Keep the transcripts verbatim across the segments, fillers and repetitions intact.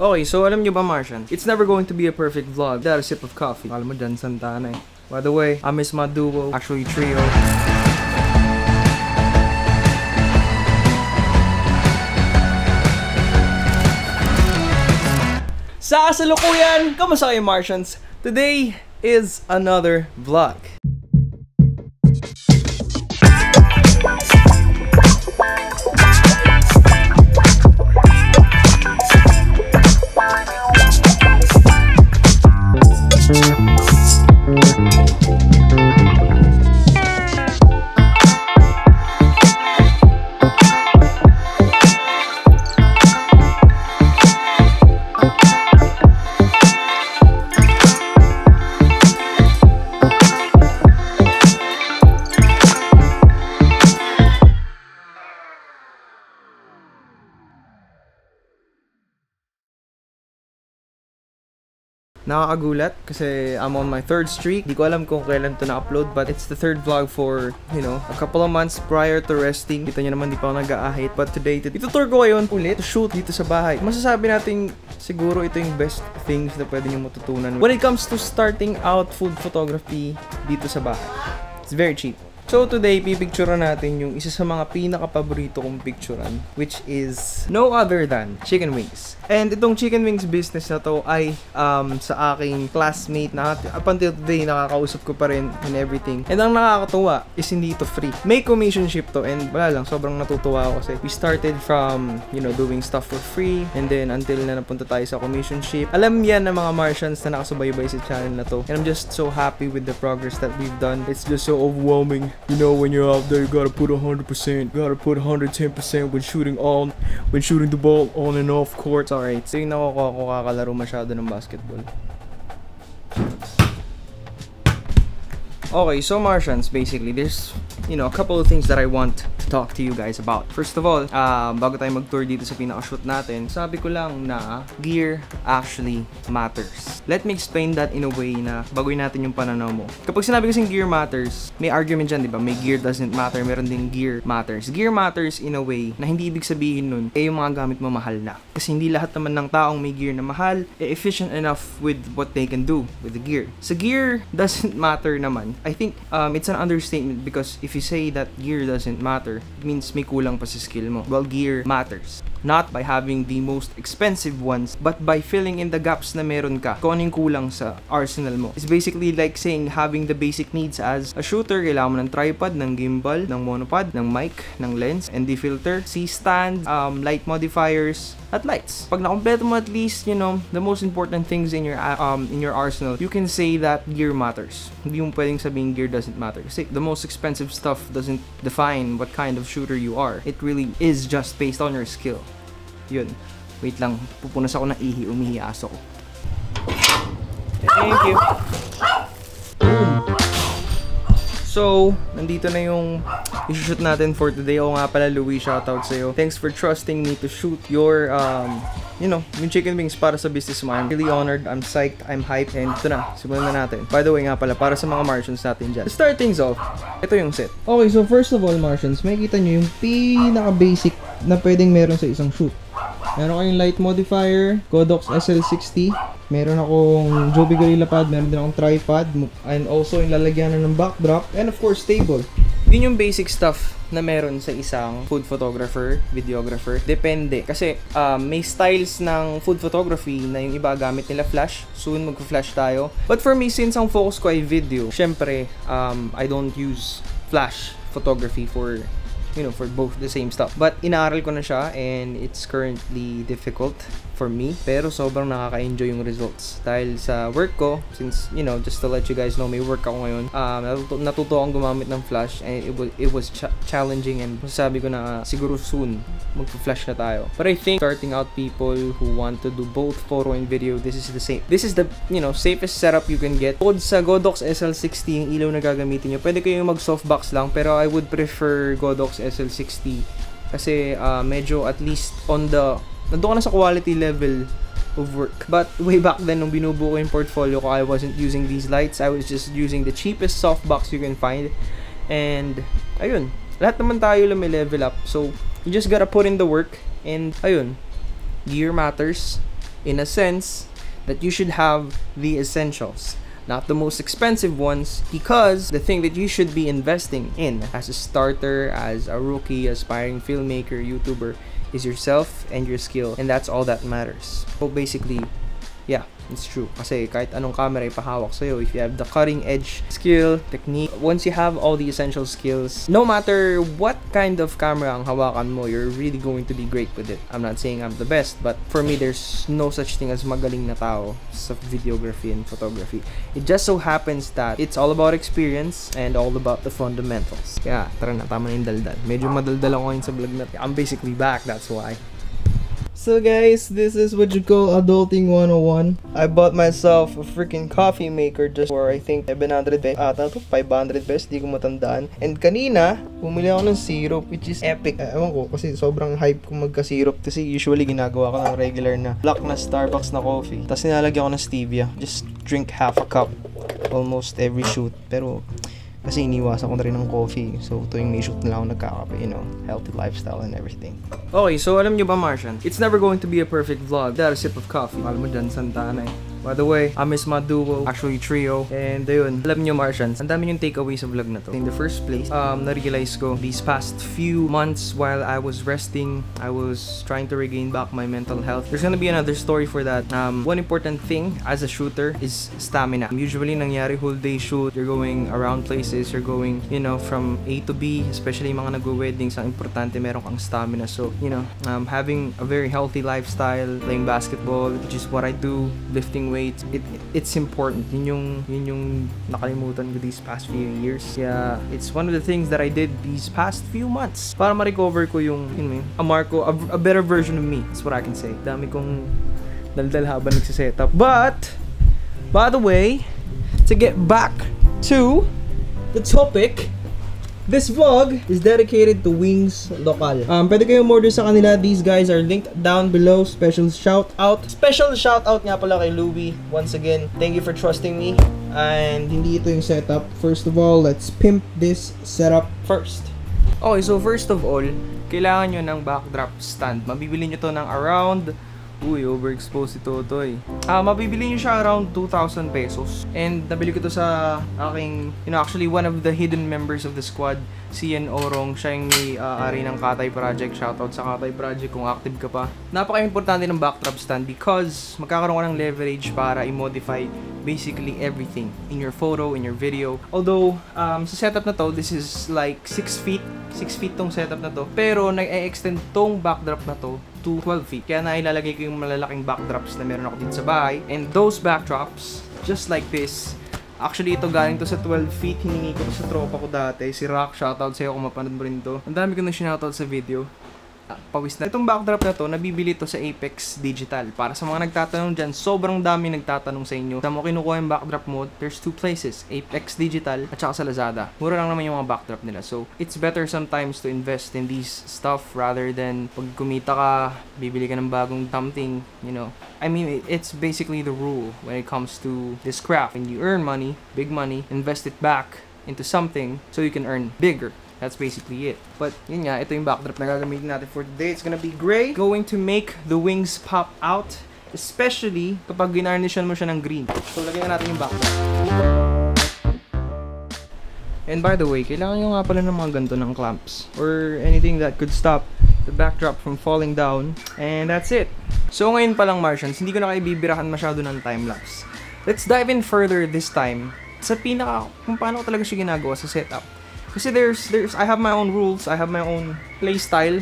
Okay, so alam nyo ba, Martian? It's never going to be a perfect vlog without a sip of coffee. Alam mo, Dan Santana eh. By the way, I miss my duo, actually trio. Sa kasalukuyan, kamusta kayo, Martians? Today is another vlog. Nakakagulat kasi I'm on my third streak. Di ko alam kung kailan to na-upload, but it's the third vlog for, you know, a couple of months prior to resting. Kita nyo naman, di pa ako nag-aahit. But today, ito tour ko ngayon ulit to shoot dito sa bahay. Masasabi natin, siguro ito yung best things na pwede nyo matutunan when it comes to starting out food photography dito sa bahay. It's very cheap. So today, pipicturan natin yung isa sa mga pinaka-paborito kong picturan, which is no other than chicken wings. And itong chicken wings business na to ay um, sa aking classmate na up until today, nakakausap ko pa rin and everything. And ang nakakatuwa is hindi ito free. May commissionship to, and wala lang, sobrang natutuwa ako kasi we started from, you know, doing stuff for free, and then until na napunta tayo sa commissionship. Alam yan ng mga Martians na nakasubaybay sa channel na to. And I'm just so happy with the progress that we've done. It's just so overwhelming. You know, when you're out there, you gotta put one hundred percent. You gotta put one hundred ten percent when shooting on, when shooting the ball on and off court. Alright, so yung nakukuha ko kakalaro masyado ng basketball. Okay, so Martians, basically, there's, you know, a couple of things that I want to talk to you guys about. First of all, uh, bago tayo mag-tour dito sa pinaka-shoot natin, sabi ko lang na gear actually matters. Let me explain that in a way na baguhin natin yung pananaw mo. Kapag sinabi kasing gear matters, may argument dyan, di ba? May gear doesn't matter, meron din gear matters. Gear matters in a way na hindi ibig sabihin nun, eh yung mga gamit mo mahal na. Kasi hindi lahat naman ng taong may gear na mahal, eh efficient enough with what they can do with the gear. So gear doesn't matter naman. I think um, it's an understatement because if you say that gear doesn't matter, it means may kulang pa sa skill mo. Well, gear matters. Not by having the most expensive ones, but by filling in the gaps na meron ka. Kung anong kulang sa arsenal mo. It's basically like saying having the basic needs as a shooter, kailangan mo ng tripod, ng gimbal, ng monopod, ng mic, ng lens, N D filter, C-stand, um, light modifiers, at lights. Pag nakompleto mo at least, you know, the most important things in your um, in your arsenal, you can say that gear matters. Hindi mo pwedeng sabing gear doesn't matter. Kasi the most expensive stuff doesn't define what kind of shooter you are. It really is just based on your skill. Yun. Wait lang. Pupunas ako ng ihi. Umihi aso ko. Thank you. So, nandito na yung isushoot natin for today. Oo nga pala, Louie, shoutout sa'yo. Thanks for trusting me to shoot your, um, you know, yung chicken wings para sa business mo. I'm really honored. I'm psyched. I'm hyped. And ito na. Simulan na natin. By the way nga pala, para sa mga Martians natin dyan. To start things off, ito yung set. Okay, so first of all, Martians, makikita nyo yung pinaka-basic na pwedeng meron sa isang shoot. Meron kayong light modifier, Godox S L sixty, meron akong Joby Gorilla pad, meron din akong tripod, and also yung lalagyanan ng backdrop, and of course, table. Yun yung basic stuff na meron sa isang food photographer, videographer. Depende. Kasi um, may styles ng food photography na yung iba gamit nila flash. Soon mag-flash tayo. But for me, since ang focus ko ay video, syempre, um, I don't use flash photography for, you know, for both the same stuff. But inaaral ko na siya and it's currently difficult for me. Pero sobrang nakaka-enjoy yung results. Dahil sa work ko, since, you know, just to let you guys know, may work ako ngayon. Um, natuto, natuto akong gumamit ng flash and it was, it was ch challenging and sabi ko na uh, siguro soon magpa-flash na tayo. But I think starting out people who want to do both photo and video, this is the same. This is the, you know, safest setup you can get. Pod sa Godox S L sixty, yung ilaw na gagamitin nyo. Pwede kayo mag softbox lang, pero I would prefer Godox S L sixty kasi uh, medyo at least on the nandun ka na sa quality level of work. But way back then nung binubuo ko yung portfolio ko, I wasn't using these lights. I was just using the cheapest softbox you can find, and ayun, lahat naman tayo lumilevel up, so you just gotta put in the work, and ayun, gear matters. in a sense that you should have the essentials, not the most expensive ones, because the thing that you should be investing in as a starter, as a rookie, aspiring filmmaker, YouTuber, is yourself and your skill, and that's all that matters. So basically, yeah, it's true. Kasi kahit anong camera ipahawak sa'yo, if you have the cutting edge skill, technique, once you have all the essential skills, no matter what kind of camera ang hawakan mo, you're really going to be great with it. I'm not saying I'm the best, but for me, there's no such thing as magaling na tao sa videography and photography. It just so happens that it's all about experience and all about the fundamentals. Kaya, tara na, tama na yung daldal. Medyo madaldal ako yun sa vlog na. I'm basically back, that's why. So guys, this is what you call adulting one oh one. I bought myself a freaking coffee maker just for I think seven hundred pesos. Ah, ano to? five hundred pesos, di ko matandaan. And kanina, bumili ako ng syrup which is epic. Uh, ewan ko, kasi sobrang hype ko magka-syrup. Kasi usually ginagawa ko ng regular na black na Starbucks na coffee. Tapos nilalagyan ko ng stevia. Just drink half a cup almost every shoot. Pero kasi iniwasan ko na rin ng coffee. So, tuwing may shoot na lang ako nagkakape, you know, healthy lifestyle and everything. Okay, so alam nyo ba, Martian? It's never going to be a perfect vlog without a sip of coffee. Alam mo dyan, Santana eh. By the way, I miss my duo, actually trio. And ayun, alam nyo Martians, ang dami yung takeaway sa vlog na to. In the first place, um, na-realize ko these past few months while I was resting, I was trying to regain back my mental health. There's gonna be another story for that. Um, one important thing as a shooter is stamina. Usually, nangyari whole day shoot, you're going around places, you're going, you know, from A to B, especially mga nag-weddings, ang importante meron kang stamina. So, you know, um, having a very healthy lifestyle, playing basketball, which is what I do, lifting weights, it, it's important. Yun yung, yun yung nakalimutan ko these past few years. Yeah, it's one of the things that I did these past few months para ma-recover ko yung, you know, a Marco, a, a better version of me. That's what I can say. Dami kong daldal habang nagsisetup. But, by the way, to get back to the topic, this vlog is dedicated to Wings Local. Um, pwede kayong order sa kanila. These guys are linked down below. Special shout-out. Special shout-out nga pala kay Louie. Once again, thank you for trusting me. And hindi ito yung setup. First of all, let's pimp this setup first. Okay, so first of all, kailangan nyo ng backdrop stand. Mabibili nyo to ng around... Uy, overexposed ito, ito eh. Ah, mabibili nyo siya around two thousand pesos. And nabili ko to sa aking, you know, actually one of the hidden members of the squad, si Yan Orong. Siya yung may uh, ari ng Katay Project. Shoutout sa Katay Project kung active ka pa. Napaka-importante ng backdrop stand because magkakaroon ka ng leverage para i-modify basically everything in your photo, in your video. Although, um, sa setup na to, this is like six feet. six feet tong setup na to. Pero, nag-extend tong backdrop na to to twelve feet. Kaya nailalagay ko yung malalaking backdrops na meron ako dito sa bahay. And those backdrops, just like this, actually ito galing to sa twelve feet, hiningi ko to sa tropa ko dati, si Rock, shoutout sa'yo kung mapanood mo rin to. Ang dami ko nang shoutout sa video. Pawis na. Itong backdrop na to, nabibili to sa Apex Digital. Para sa mga nagtatanong dyan, sobrang dami nagtatanong sa inyo. Saan mo kinukuha yung backdrop mo? There's two places, Apex Digital at saka sa Lazada. Mura lang naman yung mga backdrop nila. So, it's better sometimes to invest in these stuff rather than pag kumita ka, bibili ka ng bagong something, you know. I mean, it's basically the rule when it comes to this craft. When you earn money, big money, invest it back into something so you can earn bigger. That's basically it. But, yun nga, ito yung backdrop na gagamitin natin for today. It's gonna be gray. Going to make the wings pop out. Especially kapag ginarnishan mo siya ng green. So, lagyan na natin yung backdrop. And by the way, kailangan nyo nga pala ng mga ganito ng clamps. Or anything that could stop the backdrop from falling down. And that's it. So, ngayon palang Martians, hindi ko na kayo bibirahan masyado ng time-lapse. Let's dive in further this time sa pinaka kung paano ko talaga siya ginagawa sa setup. Kasi there's, there's, I have my own rules, I have my own play style.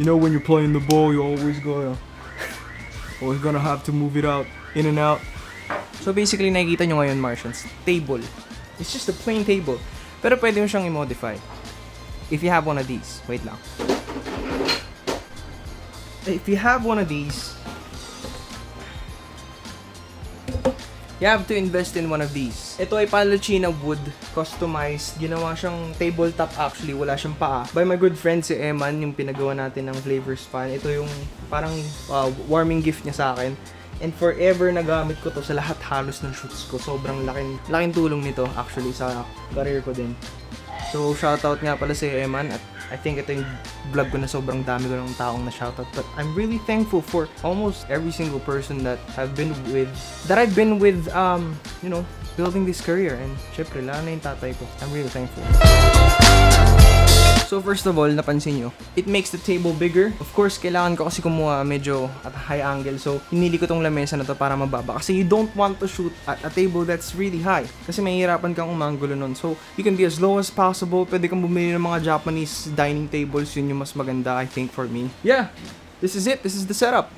You know, when you're playing the ball, you're always gonna, always gonna have to move it out, in and out. So basically, nakikita nyo ngayon, Martians, table. It's just a plain table. Pero pwede mo siyang i-modify. If you have one of these, wait lang. If you have one of these, you have to invest in one of these. Ito ay Palachina wood, customized. Ginawa siyang tabletop actually, wala siyang paa. By my good friend si Eman, yung pinagawa natin ng flavor span. Ito yung parang uh, warming gift niya sa akin. And forever nagamit ko to sa lahat halos ng shoots ko. Sobrang laking, laking tulong nito actually sa career ko din. So shoutout nga pala si Eman at I think ito yung vlog ko na sobrang dami ko ng taong na shoutout. But I'm really thankful for almost every single person that I've been with, that I've been with, um, you know, building this career. And syempre, lalo na yung tatay ko. I'm really thankful. So first of all, napansin nyo, it makes the table bigger. Of course, kailangan ko kasi kumuha medyo at high angle. So, hinili ko tong lamesa na to para mababa. Kasi you don't want to shoot at a table that's really high. Kasi mahihirapan kang umanggulo nun. So, you can be as low as possible. Pwede kang bumili ng mga Japanese dining tables. Yun yung mas maganda, I think, for me. Yeah, this is it. This is the setup.